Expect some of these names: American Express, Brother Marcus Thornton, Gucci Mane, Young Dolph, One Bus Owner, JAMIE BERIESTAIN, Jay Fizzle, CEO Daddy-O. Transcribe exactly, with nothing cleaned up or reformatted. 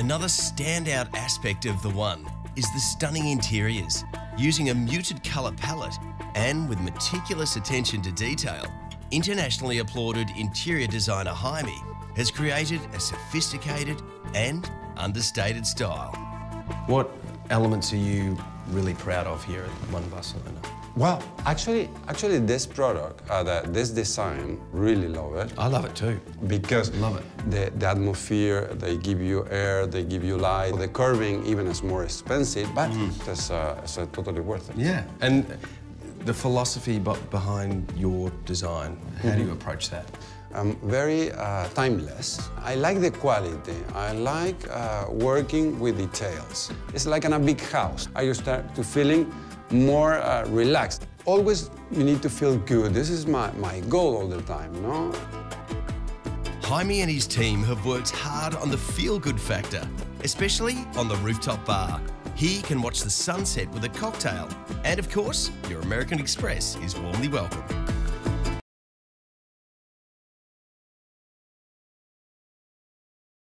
Another standout aspect of the One is the stunning interiors. Using a muted colour palette and with meticulous attention to detail, internationally applauded interior designer Jaime has created a sophisticated and understated style. What elements are you really proud of here at One Bus Owner? Well, actually, actually this product, uh, the, this design, really love it. I love it too. Because love it. The, the atmosphere, they give you air, they give you light. The curving even is more expensive, but mm. it's, uh, it's uh, totally worth it. Yeah, and the philosophy behind your design, how mm-hmm. do you approach that? Um, very uh, timeless. I like the quality. I like uh, working with details. It's like in a big house. I start to feeling more uh, relaxed. Always you need to feel good. This is my, my goal all the time, no? Jaime and his team have worked hard on the feel-good factor, especially on the rooftop bar. Here you can watch the sunset with a cocktail. And of course, your American Express is warmly welcome.